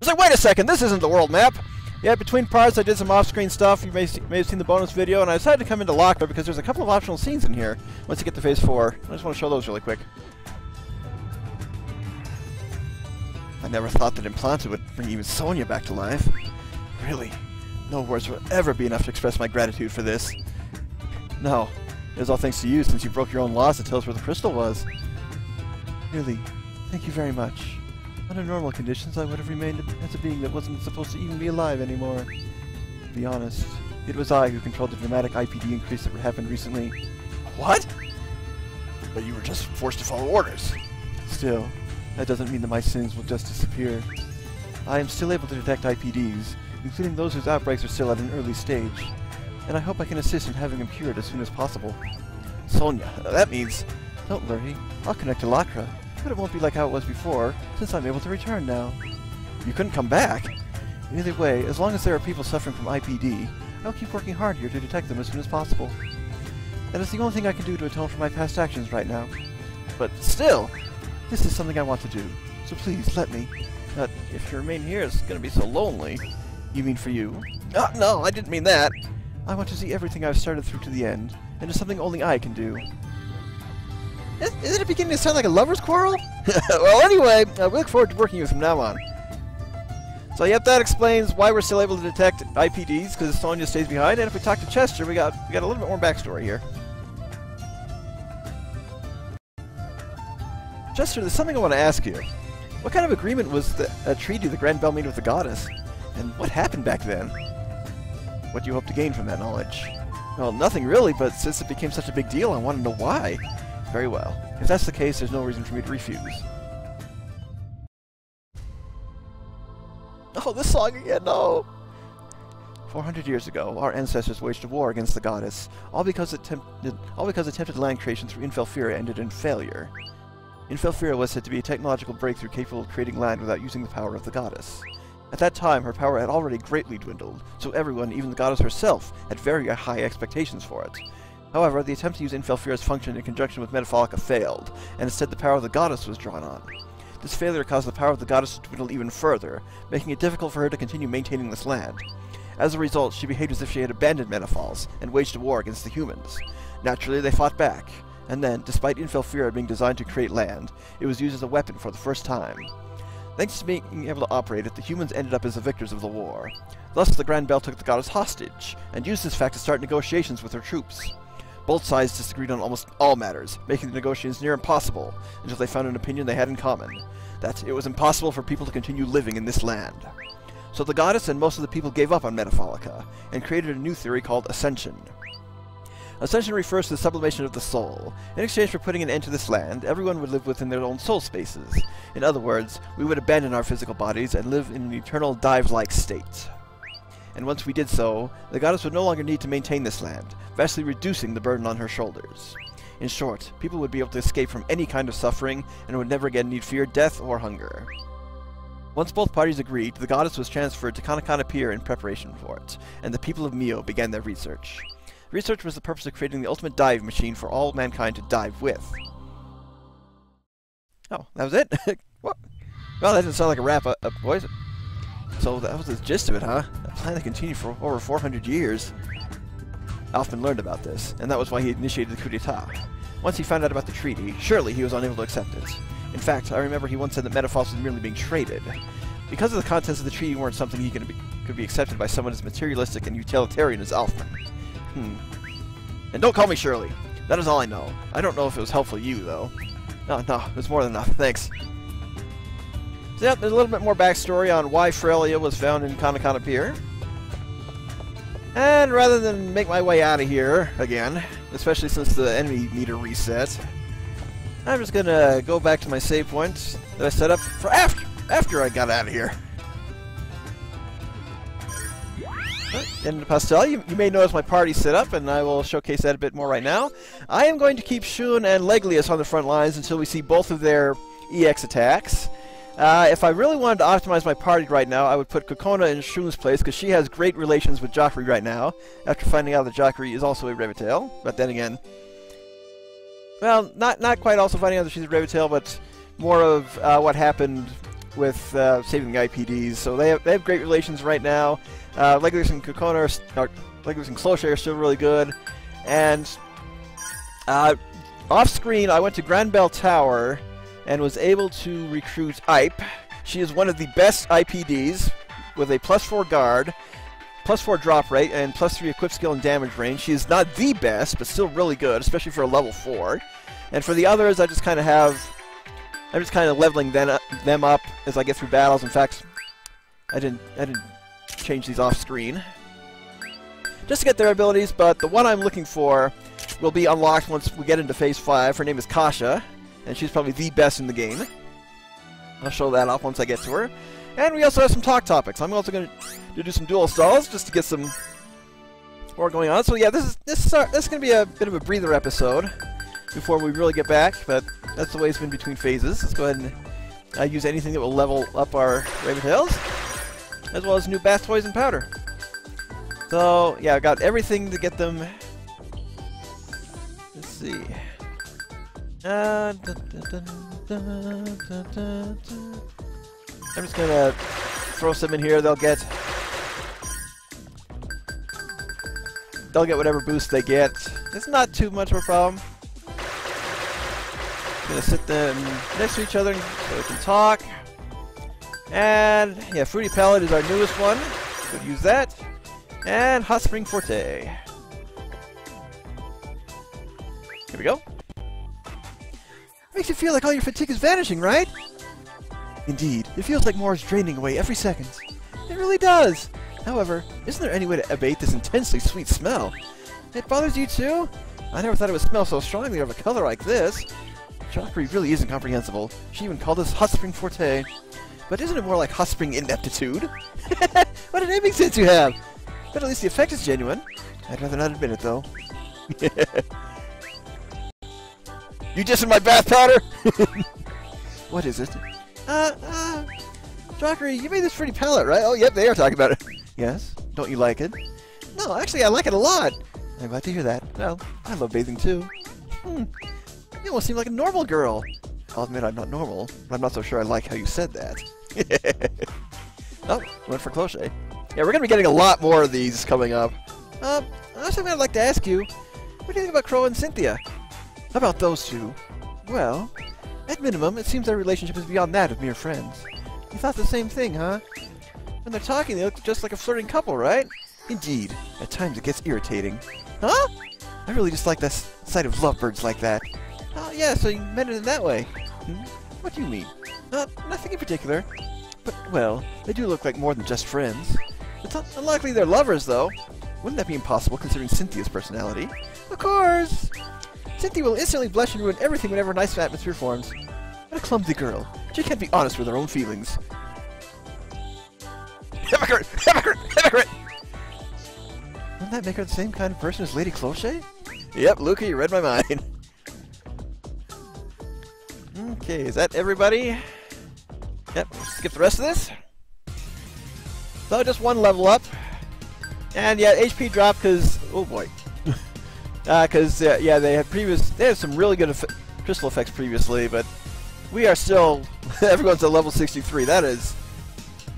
was like, wait a second, this isn't the world map. Yeah, between parts I did some off-screen stuff. You may have seen the bonus video, and I decided to come into Lakra because there's a couple of optional scenes in here once you get to Phase 4. I just want to show those really quick. I never thought that Implanta would bring even Sonya back to life. Really, no words will ever be enough to express my gratitude for this. No, it was all thanks to you, since you broke your own laws to tell us where the crystal was. Really, thank you very much. Under normal conditions, I would have remained as a being that wasn't supposed to even be alive anymore. To be honest, it was I who controlled the dramatic IPD increase that happened recently. What? But you were just forced to follow orders. Still, that doesn't mean that my sins will just disappear. I am still able to detect IPDs, including those whose outbreaks are still at an early stage, and I hope I can assist in having them cured as soon as possible. Sonya, that means... Don't worry, I'll connect to Lakra. But it won't be like how it was before, since I'm able to return now. You couldn't come back? Either way, as long as there are people suffering from IPD, I'll keep working hard here to detect them as soon as possible. That is the only thing I can do to atone for my past actions right now. But still, this is something I want to do, so please let me. But if you remain here, it's going to be so lonely. You mean for you? No, I didn't mean that. I want to see everything I've started through to the end, and it's something only I can do. Isn't it beginning to sound like a lover's quarrel? Well, anyway, we look forward to working with you from now on. So, yep, that explains why we're still able to detect IPDs, because Sonya stays behind, and if we talk to Chester, we got a little bit more backstory here. Chester, there's something I want to ask you. What kind of agreement was the treaty the Grand Bell made with the goddess? And what happened back then? What do you hope to gain from that knowledge? Well, nothing really, but since it became such a big deal, I want to know why. Very well. If that's the case, there's no reason for me to refuse. Oh, this song again, no! 400 years ago, our ancestors waged a war against the goddess, all because attempted land creation through Infel Phira ended in failure. Infel Phira was said to be a technological breakthrough capable of creating land without using the power of the goddess. At that time, her power had already greatly dwindled, so everyone, even the goddess herself, had very high expectations for it. However, the attempt to use Infel Phira's function in conjunction with Metafalica failed, and instead the power of the goddess was drawn on. This failure caused the power of the goddess to dwindle even further, making it difficult for her to continue maintaining this land. As a result, she behaved as if she had abandoned Metafalss, and waged a war against the humans. Naturally, they fought back, and then, despite Infel Phira being designed to create land, it was used as a weapon for the first time. Thanks to being able to operate it, the humans ended up as the victors of the war. Thus, the Grand Bell took the goddess hostage, and used this fact to start negotiations with her troops. Both sides disagreed on almost all matters, making the negotiations near impossible, until they found an opinion they had in common, that it was impossible for people to continue living in this land. So the goddess and most of the people gave up on Metafalica, and created a new theory called Ascension. Ascension refers to the sublimation of the soul. In exchange for putting an end to this land, everyone would live within their own soul spaces. In other words, we would abandon our physical bodies and live in an eternal dive-like state. And once we did so, the goddess would no longer need to maintain this land, vastly reducing the burden on her shoulders. In short, people would be able to escape from any kind of suffering, and would never again need fear, death, or hunger. Once both parties agreed, the goddess was transferred to Kanakana Pier in preparation for it, and the people of Mio began their research. Research was the purpose of creating the ultimate dive machine for all mankind to dive with. Oh, that was it? What? Well, that didn't sound like a wrap-up, boys. So that was the gist of it, huh? A plan that continued for over 400 years. Alfman learned about this, and that was why he initiated the coup d'etat. Once he found out about the treaty, surely he was unable to accept it. In fact, I remember he once said that Metafalss was merely being traded. Because of the contents of the treaty weren't something he could be accepted by someone as materialistic and utilitarian as Alfman. And don't call me Shirley. That is all I know. I don't know if it was helpful to you, though. No, it was more than enough. Thanks. So yeah, there's a little bit more backstory on why Frelia was found in Kanakana Pier. And rather than make my way out of here again, especially since the enemy meter reset, I'm just gonna go back to my save point that I set up for after I got out of here. End of Pastel, you may notice my party set up, and I will showcase that a bit more right now. I am going to keep Shun and Leglius on the front lines until we see both of their EX attacks. If I really wanted to optimize my party right now, I would put Kokona in Shun's place, because she has great relations with Joffrey right now, after finding out that Joffrey is also a Revitail. But then again... Well, not quite also finding out that she's a Revitail, but more of what happened with saving IPDs, so they have great relations right now. Legolas and Kokona, Legolas and Cloche are still really good, and off screen I went to Granbell Tower and was able to recruit Ipe. She is one of the best IPDs with a +4 guard, +4 drop rate, and +3 equip skill and damage range. She is not the best, but still really good, especially for a level 4. And for the others, I'm just kind of leveling them up as I get through battles. In fact, I didn't change these off screen just to get their abilities, but the one I'm looking for will be unlocked once we get into Phase 5. Her name is Kasha, and she's probably the best in the game. I'll show that off once I get to her. And we also have some talk topics. I'm also going to do some dual stalls just to get some more going on. So yeah, this is going to be a bit of a breather episode before we really get back, but that's the way it's been between phases. Let's go ahead and use anything that will level up our Raven Tails, as well as new bath toys and powder. So yeah, I got everything to get them. Let's see. I'm just gonna throw some in here. They'll get whatever boost they get. It's not too much of a problem. Gonna sit them next to each other so we can talk. And yeah, Fruity Palette is our newest one. Could use that. And Hot Spring Forte. Here we go. Makes you feel like all your fatigue is vanishing, right? Indeed, it feels like more is draining away every second. It really does. However, isn't there any way to abate this intensely sweet smell? It bothers you too? I never thought it would smell so strongly of a color like this. Joffrey really isn't comprehensible. She even called us Hot Spring Forte. But isn't it more like Hot Spring Ineptitude? What a naming sense you have! But at least the effect is genuine. I'd rather not admit it, though. You just in my bath powder? What is it? Joffrey, you made this pretty palette, right? Oh, yep, they are talking about it. Yes? Don't you like it? No, actually, I like it a lot. I'm glad to hear that. Well, I love bathing, too. You almost seem like a normal girl. I'll admit I'm not normal, but I'm not so sure I like how you said that. Oh, went for Cloche. Yeah, we're going to be getting a lot more of these coming up. Honestly, I'd like to ask you, what do you think about Crow and Cynthia? About those two? Well, at minimum, it seems their relationship is beyond that of mere friends. You thought the same thing, huh? When they're talking, they look just like a flirting couple, right? Indeed. At times it gets irritating. Huh? I really just like the sight of lovebirds like that. Oh, yeah, so you meant it in that way. Hmm? What do you mean? Nothing in particular. But, well, they do look like more than just friends. It's unlikely they're lovers, though. Wouldn't that be impossible, considering Cynthia's personality? Of course! Cynthia will instantly blush and ruin everything whenever a nice atmosphere forms. What a clumsy girl. She can't be honest with her own feelings. Hypocrite! Hypocrite! Hypocrite! Wouldn't that make her the same kind of person as Lady Cloche? Yep, Luca, you read my mind. Okay, is that everybody? Yep, we'll skip the rest of this. So just one level up. And yeah, HP drop because, oh boy. Because yeah, they had some really good crystal effects previously, but we are still, everyone's at level 63. That is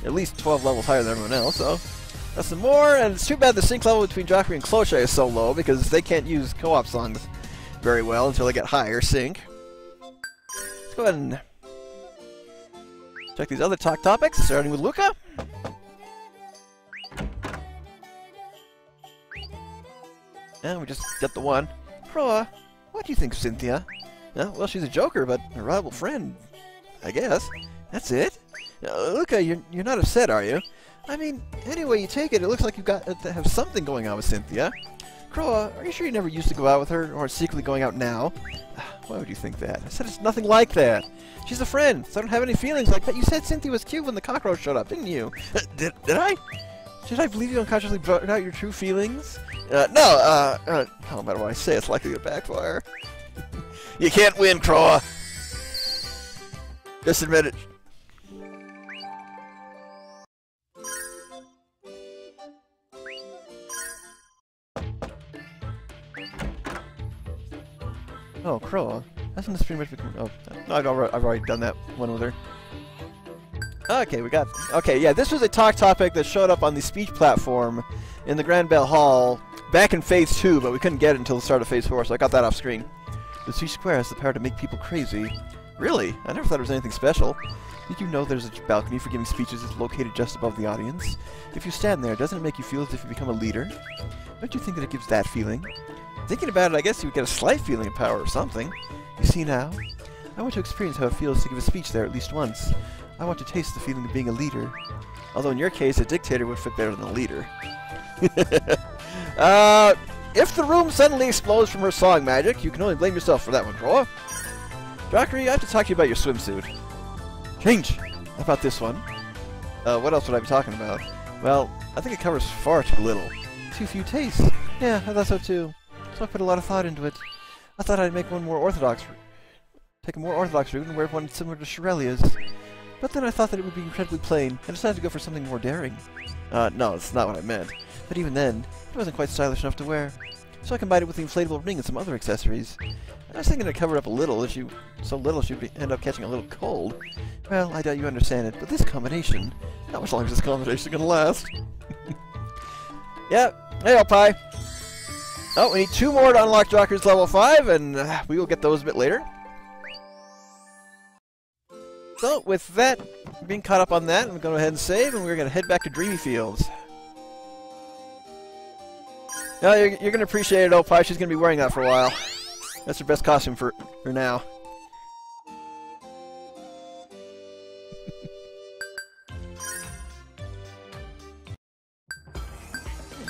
at least 12 levels higher than everyone else, so that's some more. And it's too bad the sync level between Joffrey and Cloche is so low because they can't use co-op songs very well until they get higher sync. Let's go ahead and check these other talk topics, starting with Luca. And we just got the one. Proa, what do you think of Cynthia? Well, she's a joker, but a reliable friend, I guess. That's it? Luca, you're not upset, are you? I mean, any way you take it, it looks like you've got to have something going on with Cynthia. Croa, are you sure you never used to go out with her, or are secretly going out now? Why would you think that? I said it's nothing like that. She's a friend, so I don't have any feelings like that. You said Cynthia was cute when the cockroach showed up, didn't you? Did I? Should I believe you unconsciously brought out your true feelings? No, no matter what I say, it's likely to backfire. You can't win, Croa! Just admit it. Oh, Croa. Hasn't this pretty much become... Oh, no, I've already done that one with her. Okay, we got... Okay, yeah, this was a talk topic that showed up on the speech platform in the Grand Bell Hall back in Phase 2, but we couldn't get it until the start of Phase 4, so I got that off screen. The speech square has the power to make people crazy. Really? I never thought it was anything special. Did you know there's a balcony for giving speeches that's located just above the audience? If you stand there, doesn't it make you feel as if you become a leader? Don't you think that it gives that feeling? Thinking about it, I guess you would get a slight feeling of power or something. You see now? I want to experience how it feels to give a speech there at least once. I want to taste the feeling of being a leader. Although in your case, a dictator would fit better than a leader. If the room suddenly explodes from her song magic, you can only blame yourself for that one, Croa. Dockery, I have to talk to you about your swimsuit. Change! About this one. What else would I be talking about? Well, I think it covers far too little. Too few tastes. Yeah, I thought so too. So I put a lot of thought into it. I thought I'd make one more orthodox... Take a more orthodox route and wear one similar to Shirelia's. But then I thought that it would be incredibly plain, and I decided to go for something more daring. No, that's not what I meant. But even then, it wasn't quite stylish enough to wear. So I combined it with the inflatable ring and some other accessories. I was thinking to cover it up a little, she'd end up catching a little cold. Well, I doubt you understand it, but this combination... How much longer is this combination gonna last? Yep. Yeah. Hey, Alpi! Oh, we need 2 more to unlock Jockers level 5, and we will get those a bit later. So, with that, being caught up on that, I'm going to go ahead and save, and we're going to head back to Dreamy Fields. Now, you're going to appreciate it, Opie. She's going to be wearing that for a while. That's her best costume for now.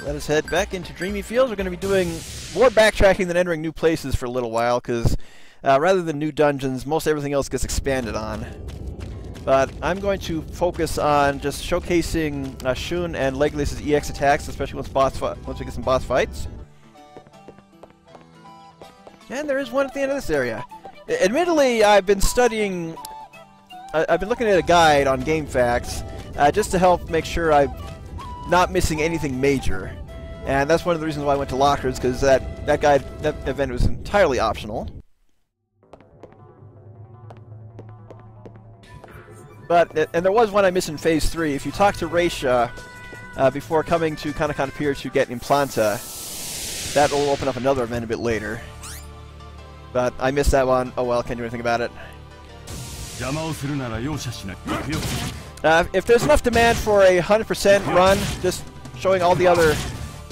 Let us head back into Dreamy Fields. We're going to be doing more backtracking than entering new places for a little while, because rather than new dungeons, most everything else gets expanded on. But I'm going to focus on just showcasing Shun and Legolas' EX attacks, especially once we get some boss fights. And there is one at the end of this area. Admittedly, I've been studying... I've been looking at a guide on GameFAQs just to help make sure I'm not missing anything major. And that's one of the reasons why I went to Lakra, because that event was entirely optional. But, and there was one I missed in Phase 3. If you talk to Raisha before coming to Kanakana Pier to get Implanta, that will open up another event a bit later. But I missed that one. Oh well, can't do anything about it. If there's enough demand for a 100% run, just showing all the other...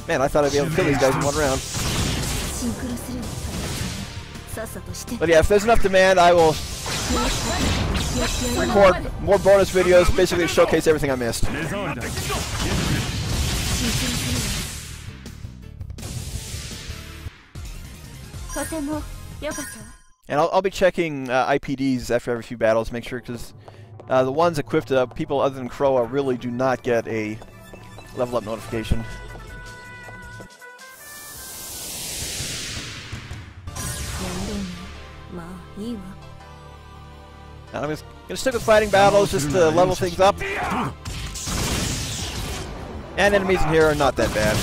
Man, I thought I'd be able to kill these guys in one round. But yeah, if there's enough demand, I will... record more bonus videos, basically showcase everything I missed. And I'll be checking IPDs after every few battles to make sure, because the ones equipped people other than Croa really do not get a level up notification. And I'm gonna stick with fighting battles just to level things up. And enemies in here are not that bad.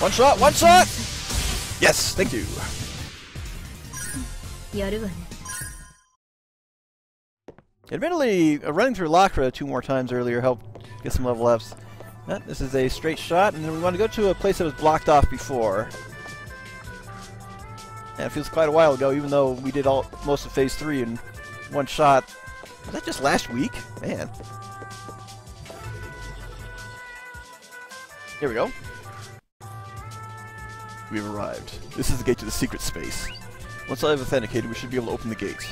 One shot! One shot! Yes! Thank you! Admittedly, running through Lakra 2 more times earlier helped get some level ups. This is a straight shot, and then we want to go to a place that was blocked off before. And it feels quite a while ago, even though we did most of Phase 3 in one shot. Was that just last week? Man. Here we go. We've arrived. This is the gate to the secret space. Once I've authenticated, we should be able to open the gate.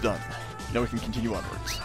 Done. Now we can continue onwards.